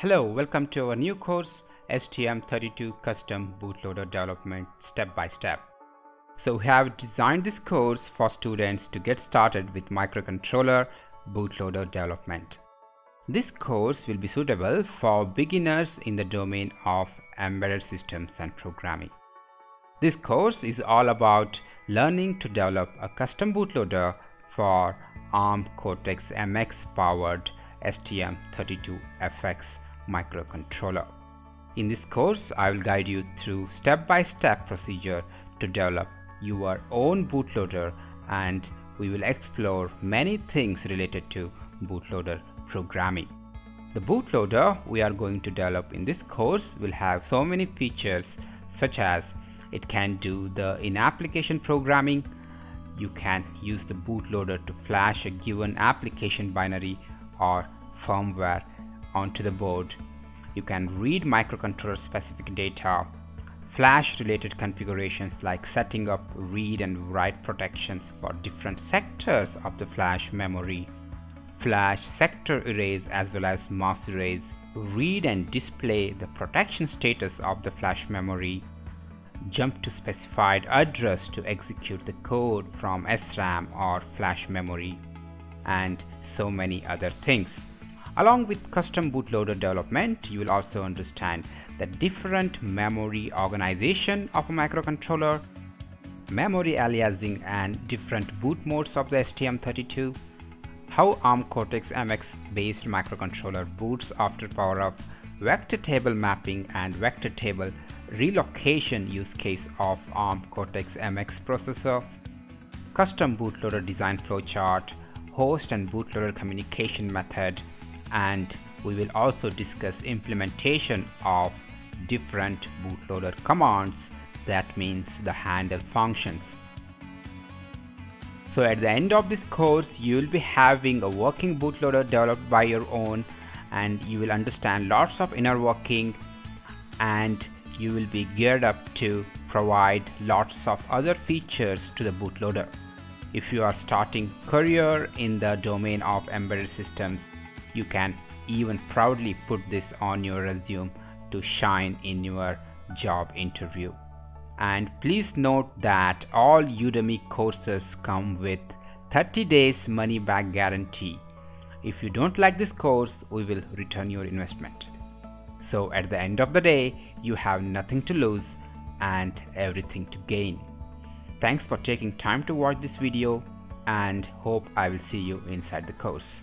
Hello, welcome to our new course STM32 Custom Bootloader Development Step by Step. So we have designed this course for students to get started with microcontroller bootloader development. This course will be suitable for beginners in the domain of embedded systems and programming. This course is all about learning to develop a custom bootloader for ARM Cortex-MX powered STM32FX microcontroller. In this course, I will guide you through step-by-step procedure to develop your own bootloader, and we will explore many things related to bootloader programming. The bootloader we are going to develop in this course will have so many features, such as it can do the in-application programming. You can use the bootloader to flash a given application binary or firmware onto the board. You can read microcontroller specific data, flash related configurations like setting up read and write protections for different sectors of the flash memory, flash sector arrays as well as mouse arrays, read and display the protection status of the flash memory, jump to specified address to execute the code from SRAM or flash memory, and so many other things. Along with custom bootloader development, you will also understand the different memory organization of a microcontroller, memory aliasing and different boot modes of the STM32, how ARM Cortex-MX based microcontroller boots after power-up, vector table mapping and vector table relocation use case of ARM Cortex-MX processor, custom bootloader design flowchart, host and bootloader communication method, and we will also discuss implementation of different bootloader commands, that means the handle functions. So at the end of this course, you will be having a working bootloader developed by your own, and you will understand lots of inner working, and you will be geared up to provide lots of other features to the bootloader. If you are starting career in the domain of embedded systems, you can even proudly put this on your resume to shine in your job interview. And please note that all Udemy courses come with 30 days money back guarantee. If you don't like this course, we will return your investment. So at the end of the day, you have nothing to lose and everything to gain. Thanks for taking time to watch this video, and hope I will see you inside the course.